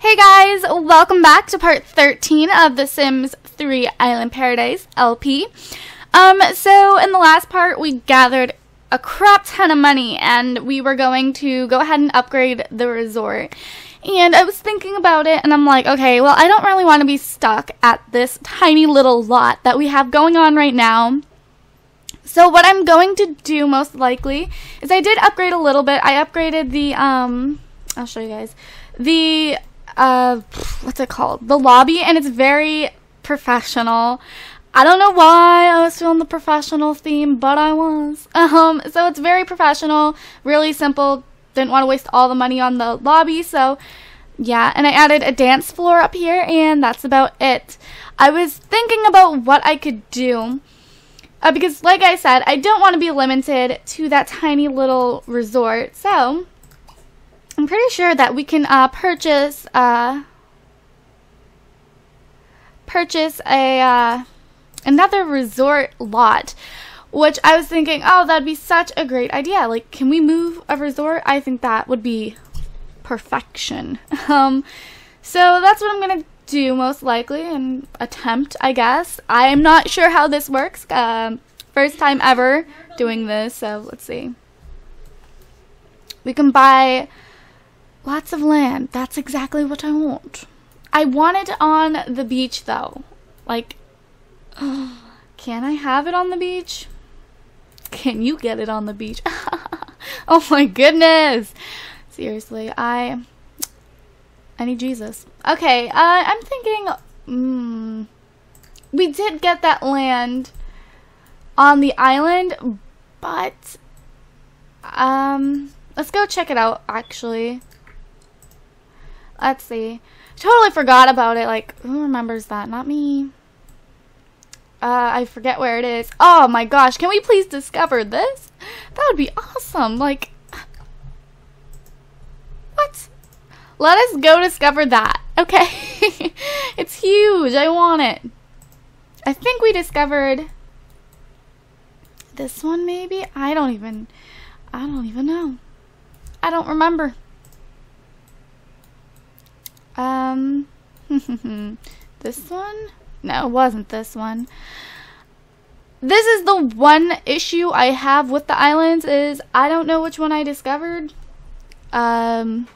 Hey guys, welcome back to part 13 of the Sims 3 Island Paradise LP. So in the last part we gathered a crap ton of money and we were going to go ahead and upgrade the resort. And I was thinking about it and I'm like, okay, well I don't really want to be stuck at this tiny little lot that we have going on right now. So what I'm going to do most likely is I did upgrade a little bit. I upgraded the, I'll show you guys, the what's it called? The lobby, and it's very professional. I don't know why I was feeling the professional theme, but I was. So it's very professional, really simple. Didn't want to waste all the money on the lobby, so yeah. And I added a dance floor up here, and that's about it. I was thinking about what I could do because, like I said, I don't want to be limited to that tiny little resort. So I'm pretty sure that we can purchase a another resort lot, which I was thinking, oh, that'd be such a great idea. Like, can we move a resort? I think that would be perfection. So that's what I'm gonna do most likely, and attempt, I guess. I'm not sure how this works. First time ever doing this, so let's see. We can buy lots of land. That's exactly what I want. I want it on the beach, though. Like, can I have it on the beach? Can you get it on the beach? Oh my goodness. Seriously, I need Jesus. Okay, I'm thinking, we did get that land on the island, but, let's go check it out, actually. Let's see. Totally forgot about it. Like, who remembers that? Not me. I forget where it is. Oh my gosh. Can we please discover this? That would be awesome. Like, what? Let us go discover that. Okay. It's huge. I want it. I think we discovered this one, maybe? I don't even know. I don't remember. This one? No, it wasn't this one. This is the one issue I have with the islands, is I don't know which one I discovered. I'm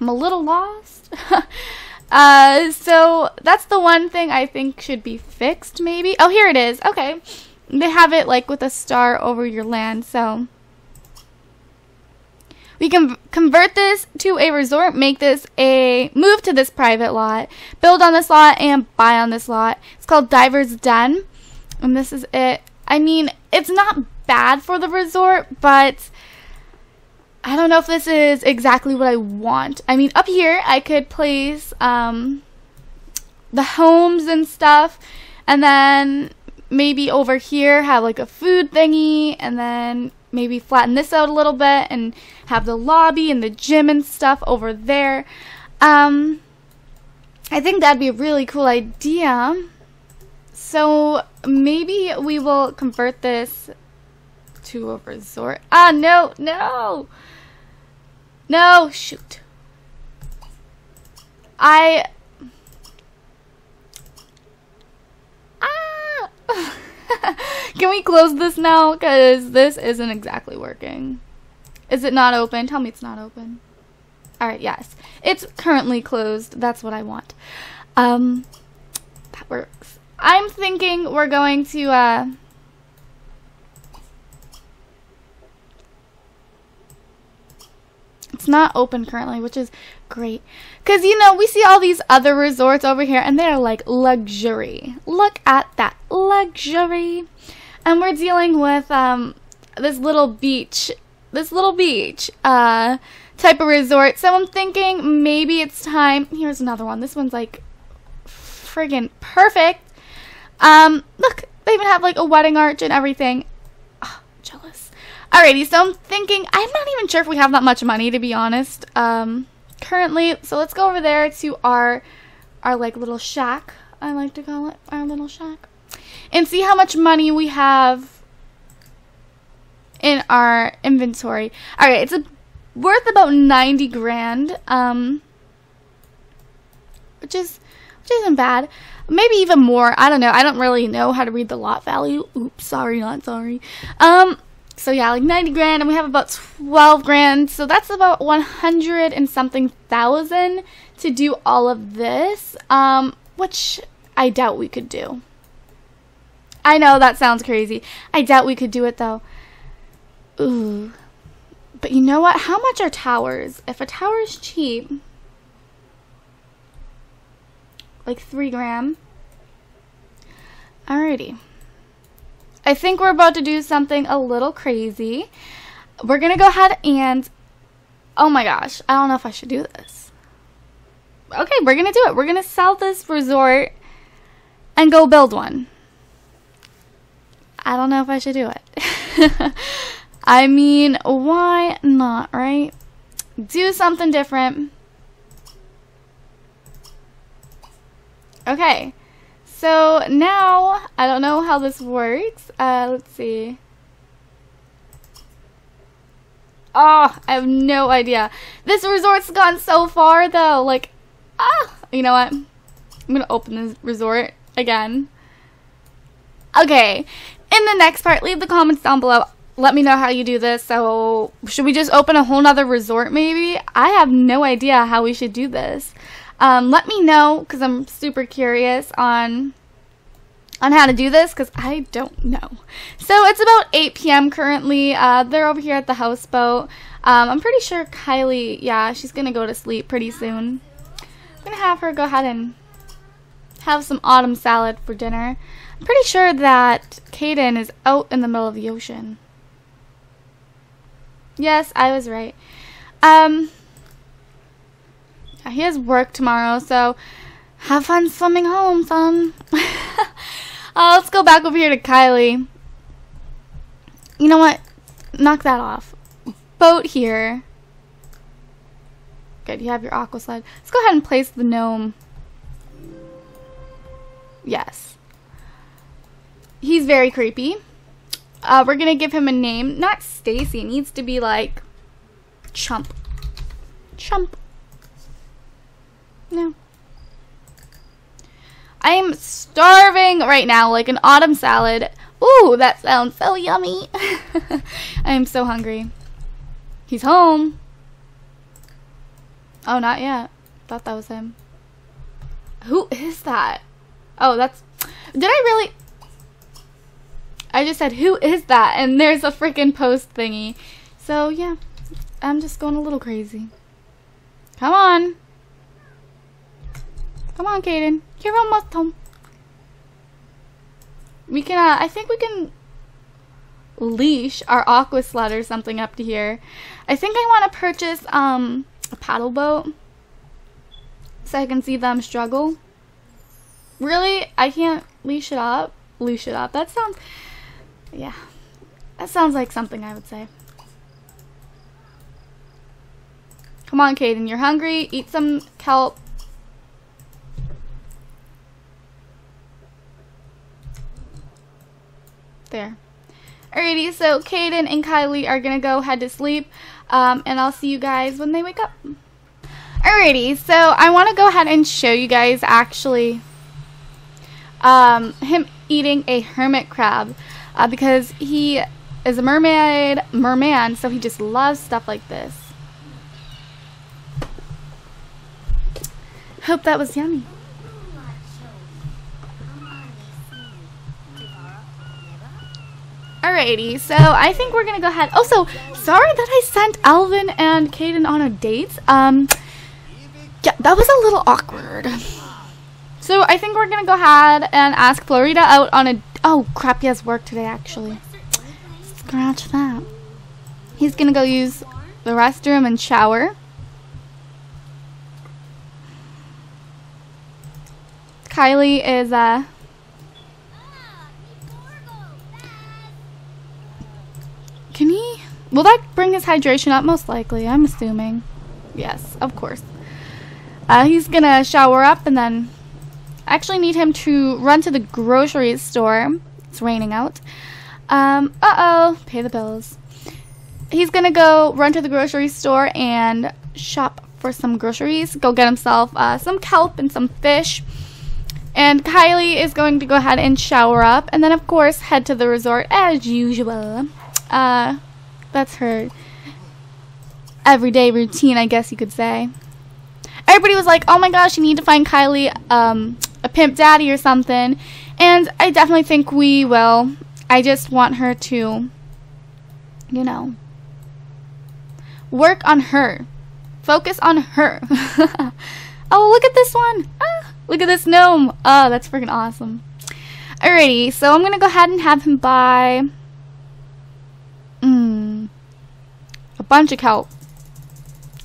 a little lost. So that's the one thing I think should be fixed, maybe. Oh, here it is. Okay. They have it like with a star over your land, so we can convert this to a resort, make this a move to this private lot, build on this lot, and buy on this lot. It's called Diver's Den, and this is it. I mean, it's not bad for the resort, but I don't know if this is exactly what I want. I mean, up here I could place the homes and stuff, and then maybe over here have like a food thingy, and then maybe flatten this out a little bit and have the lobby and the gym and stuff over there. I think that'd be a really cool idea. So maybe we will convert this to a resort. Ah, no, no. No, shoot. Can we close this now? Because this isn't exactly working. Is it not open? Tell me it's not open. Alright, yes. It's currently closed. That's what I want. That works. I'm thinking we're going to, it's not open currently, which is great. Because, you know, we see all these other resorts over here, and they're like luxury. Look at that. Luxury. And we're dealing with this little beach type of resort. So I'm thinking maybe it's time. Here's another one. This one's like friggin' perfect. Look, they even have like a wedding arch and everything. Oh, jealous. Alrighty, so I'm thinking, I'm not even sure if we have that much money, to be honest, currently. So let's go over there to our like little shack, I like to call it, our little shack, and see how much money we have in our inventory. Alright, it's worth about 90 grand. which isn't bad. Maybe even more. I don't know. I don't really know how to read the lot value. Oops, sorry, not sorry. So yeah, like 90 grand, and we have about 12 grand. So that's about 100 and something thousand to do all of this, which I doubt we could do. I know that sounds crazy. I doubt we could do it though. Ooh. But you know what? How much are towers? If a tower is cheap, like 3 grand. Alrighty. I think we're about to do something a little crazy. We're gonna go ahead and, oh my gosh, I don't know if I should do this. Okay, we're gonna do it. We're gonna sell this resort and go build one. I don't know if I should do it. I mean, why not, right? Do something different. Okay, so now, I don't know how this works. Let's see. Oh, I have no idea. This resort's gone so far, though. Like, ah, you know what? I'm gonna open this resort again. Okay, in the next part, leave the comments down below. Let me know how you do this. So, should we just open a whole nother resort, maybe? I have no idea how we should do this. Let me know, because I'm super curious on how to do this, because I don't know. So it's about 8 p.m. currently. They're over here at the houseboat. I'm pretty sure Kylie, yeah, she's going to go to sleep pretty soon. I'm going to have her go ahead and have some autumn salad for dinner. I'm pretty sure that Kaden is out in the middle of the ocean. Yes, I was right. He has work tomorrow, so have fun swimming home, son. Let's go back over here to Kylie. You know what? Knock that off. Boat here. Good, you have your aqua slide. Let's go ahead and place the gnome. Yes. He's very creepy. We're going to give him a name. Not Stacy. It needs to be like Chump. Chump. No. I am starving right now, like an autumn salad. Ooh, that sounds so yummy. I am so hungry. He's home. Oh, not yet. Thought that was him. Who is that? Oh, that's... Did I really... I just said, who is that? And there's a freaking post thingy. So, yeah. I'm just going a little crazy. Come on. Come on, Kaden. You're almost home. We can, I think we can leash our aqua sled or something up to here. I think I want to purchase, a paddle boat. So I can see them struggle. Really? I can't leash it up? Leash it up. That sounds, yeah. That sounds like something I would say. Come on, Kaden. You're hungry. Eat some kelp. There. Alrighty, so Kaden and Kylie are gonna go head to sleep, and I'll see you guys when they wake up. Alrighty, so I want to go ahead and show you guys actually him eating a hermit crab, because he is a merman, so he just loves stuff like this. Hope that was yummy. Alrighty, so I think we're gonna go ahead. Also, sorry that I sent Alvin and Kaden on a date. Yeah, that was a little awkward. So I think we're gonna go ahead and ask Florida out on a. Oh crap, he has work today actually. Scratch that. He's gonna go use the restroom and shower. Kylie is Can he? Will that bring his hydration up? Most likely, I'm assuming. Yes, of course. He's gonna shower up and then... I actually need him to run to the grocery store. It's raining out. Uh-oh, pay the bills. He's gonna go run to the grocery store and shop for some groceries, go get himself some kelp and some fish. And Kylie is going to go ahead and shower up, and then of course head to the resort as usual. That's her everyday routine, I guess you could say. Everybody was like, oh my gosh, you need to find Kylie a pimp daddy or something. And I definitely think we will. I just want her to, you know, work on her. Focus on her. Oh, look at this one. Ah, look at this gnome. Oh, that's freaking awesome. Alrighty, so I'm going to go ahead and have him buy a bunch of kelp.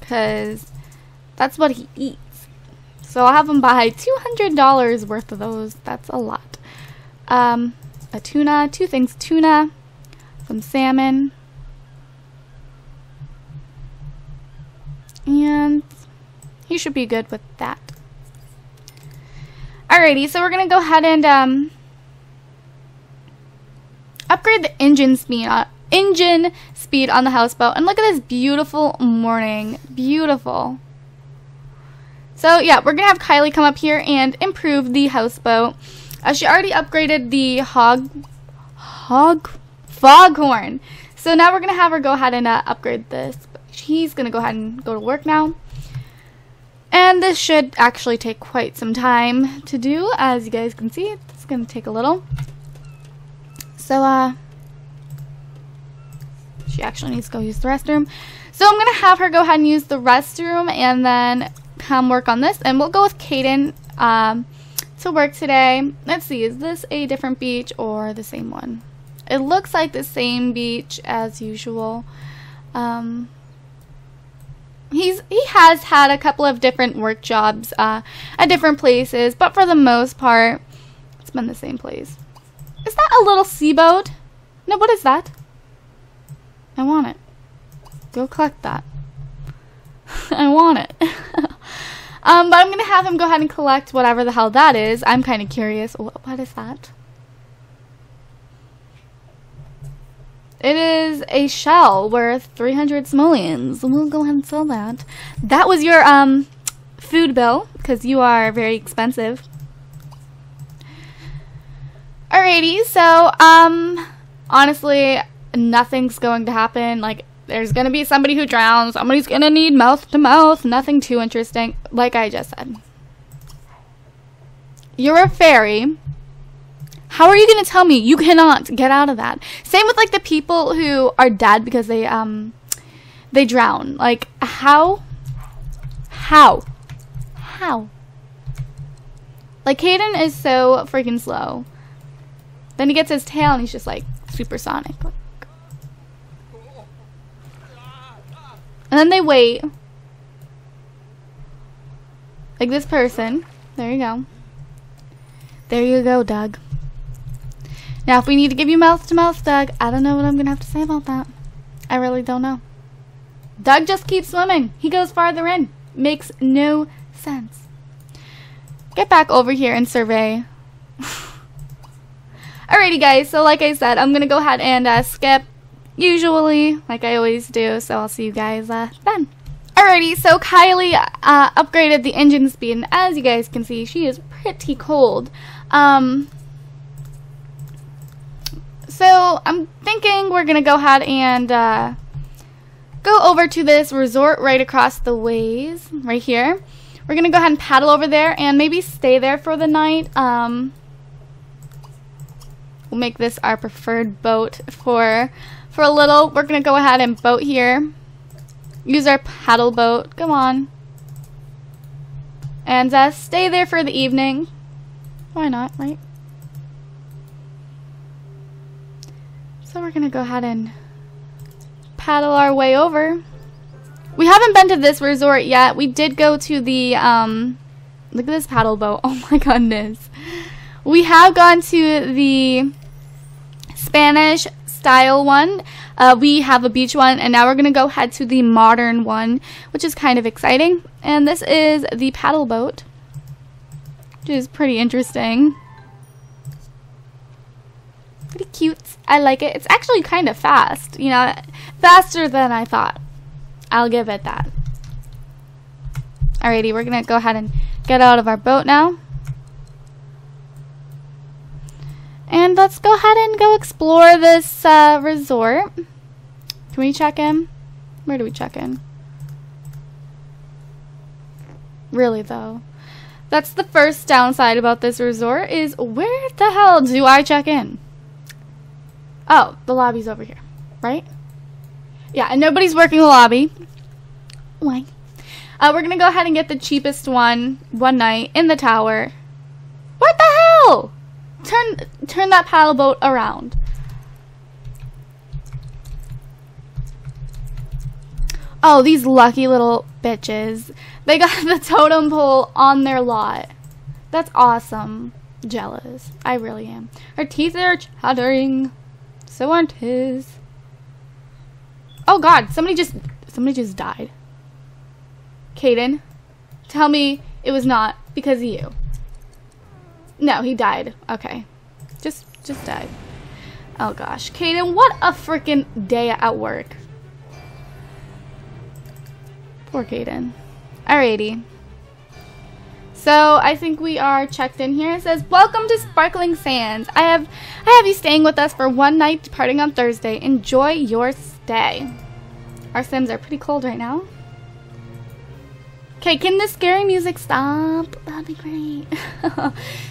Because that's what he eats. So I'll have him buy $200 worth of those. That's a lot. A tuna, two things, tuna, some salmon, and he should be good with that. Alrighty, so we're gonna go ahead and upgrade the engine speed on the houseboat, and look at this beautiful morning, beautiful. So yeah, we're gonna have Kylie come up here and improve the houseboat. She already upgraded the foghorn. So now we're gonna have her go ahead and upgrade this. He's gonna go ahead and go to work now. And this should actually take quite some time to do, as you guys can see. It's gonna take a little. So she actually needs to go use the restroom. So I'm gonna have her go ahead and use the restroom and then come work on this, and we'll go with Caden to work today. Let's see, is this a different beach or the same one? It looks like the same beach as usual. He has had a couple of different work jobs at different places, but for the most part it's been the same place. Is that a little sea boat? No, what is that? I want it. Go collect that. I want it. But I'm gonna have him go ahead and collect whatever the hell that is. I'm kind of curious. What is that? It is a shell worth 300 simoleons. We'll go ahead and sell that. That was your food bill, because you are very expensive. Alrighty, so honestly, nothing's going to happen. Like, there's gonna be somebody who drowns. Somebody's gonna need mouth to mouth. Nothing too interesting, like I just said. You're a fairy. How are you gonna tell me you cannot get out of that? Same with like the people who are dead because they drown. Like, how? Like, Caden is so freaking slow. Then he gets his tail and he's just like supersonic. And then they wait. Like this person. There you go. There you go, Doug. Now, if we need to give you mouth to mouth, Doug, I don't know what I'm going to have to say about that. I really don't know. Doug just keeps swimming. He goes farther in. Makes no sense. Get back over here and survey. Alrighty, guys. So, like I said, I'm going to go ahead and skip. Usually, like I always do, so I'll see you guys then. Alrighty, so Kylie upgraded the engine speed, and as you guys can see, she is pretty cold. So I'm thinking we're gonna go ahead and go over to this resort right across the ways, right here. We're gonna go ahead and paddle over there and maybe stay there for the night. We'll make this our preferred boat for a little. We're gonna go ahead and boat here. Use our paddle boat. Come on. And stay there for the evening. Why not, right? So we're gonna go ahead and paddle our way over. We haven't been to this resort yet. We did go to the look at this paddle boat. Oh my goodness. We have gone to the Spanish style one, we have a beach one, and now we're gonna go head to the modern one, which is kind of exciting. And this is the paddle boat, which is pretty interesting, pretty cute. I like it. It's actually kind of fast, you know, faster than I thought. I'll give it that. Alrighty, we're gonna go ahead and get out of our boat now. And let's go ahead and go explore this resort. Can we check in? Where do we check in? Really though. That's the first downside about this resort is where the hell do I check in? Oh, the lobby's over here, right? Yeah, and nobody's working the lobby. Why? We're gonna go ahead and get the cheapest one night in the tower. What the hell? Turn that paddle boat around. Oh, these lucky little bitches. They got the totem pole on their lot. That's awesome. Jealous. I really am. Her teeth are chattering. So aren't his. Oh god, somebody just died. Caden, tell me it was not because of you. No, he died. Okay. Just died. Oh gosh. Caden, what a freaking day at work. Poor Caden. Alrighty. So I think we are checked in here. It says, welcome to Sparkling Sands. I have you staying with us for one night, departing on Thursday. Enjoy your stay. Our Sims are pretty cold right now. Okay, can the scary music stop? That'd be great.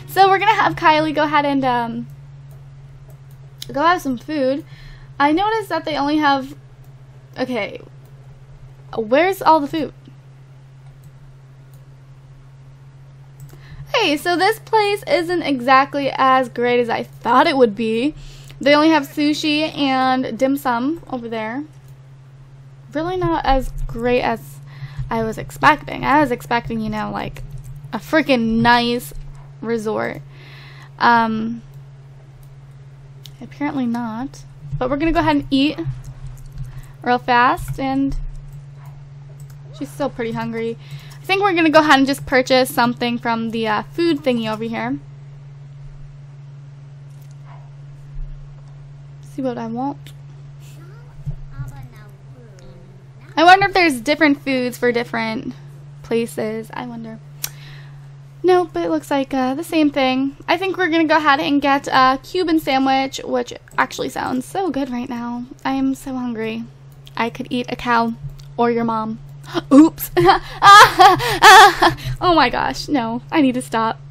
So we're gonna have Kylie go ahead and go have some food. I noticed that they only have, okay, where's all the food? Hey, so this place isn't exactly as great as I thought it would be. They only have sushi and dim sum over there. Really not as great as I was expecting. I was expecting, you know, like a freaking nice resort. Apparently not. But we're gonna go ahead and eat real fast, and she's still pretty hungry. I think we're gonna go ahead and just purchase something from the food thingy over here. See what I want. I wonder if there's different foods for different places. I wonder. No, but it looks like the same thing. I think we're going to go ahead and get a Cuban sandwich, which actually sounds so good right now. I am so hungry. I could eat a cow or your mom. Oops. Oh my gosh. No, I need to stop.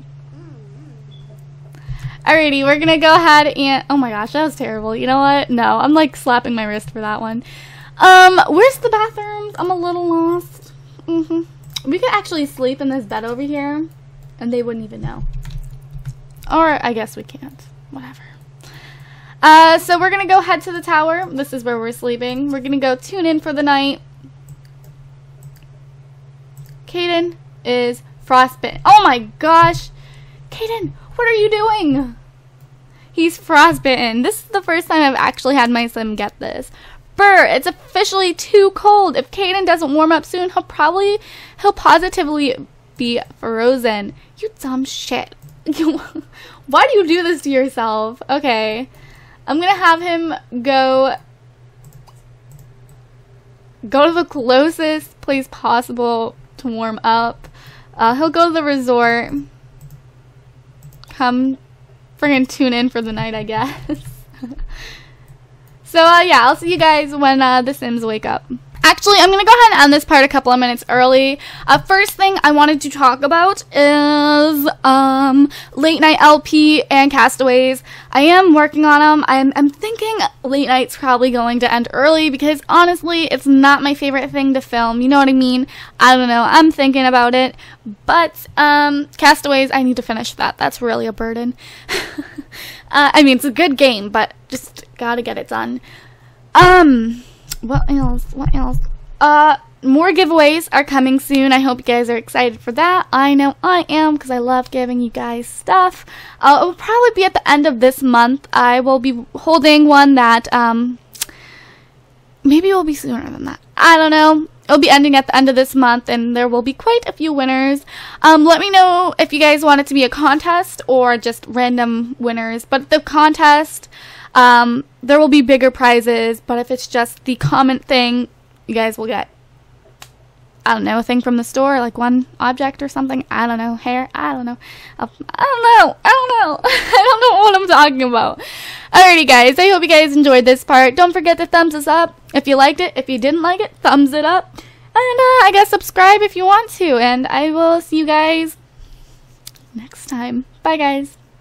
Alrighty, we're going to go ahead and... Oh my gosh, that was terrible. You know what? No, I'm like slapping my wrist for that one. Where's the bathrooms? I'm a little lost. We could actually sleep in this bed over here, and they wouldn't even know. Or, I guess we can't. Whatever. So we're gonna go head to the tower. This is where we're sleeping. We're gonna go tune in for the night. Caden is frostbitten. Oh my gosh! Caden, what are you doing? He's frostbitten. This is the first time I've actually had my sim get this. It's officially too cold. If Caden doesn't warm up soon, he'll positively be frozen. You dumb shit. Why do you do this to yourself? Okay. I'm gonna have him go to the closest place possible to warm up. He'll go to the resort. Come friggin' tune in for the night, I guess. So, yeah, I'll see you guys when the Sims wake up. Actually, I'm going to go ahead and end this part a couple of minutes early. First thing I wanted to talk about is Late Night LP and Castaways. I am working on them. I'm thinking Late Night's probably going to end early because, honestly, it's not my favorite thing to film. You know what I mean? I don't know. I'm thinking about it. But Castaways, I need to finish that. That's really a burden. I mean, it's a good game, but just... gotta get it done. What else? More giveaways are coming soon. I hope you guys are excited for that. I know I am because I love giving you guys stuff. It will probably be at the end of this month. I will be holding one that, maybe it will be sooner than that. I don't know. It'll be ending at the end of this month, and there will be quite a few winners. Let me know if you guys want it to be a contest or just random winners. But the contest... there will be bigger prizes, but if it's just the comment thing, you guys will get I don't know, a thing from the store, like one object or something. I don't know, hair. I don't know. I don't know. I don't know what I'm talking about. Alrighty, guys. I hope you guys enjoyed this part. Don't forget to thumbs us up if you liked it. If you didn't like it, thumbs it up. And I guess subscribe if you want to. And I will see you guys next time. Bye, guys.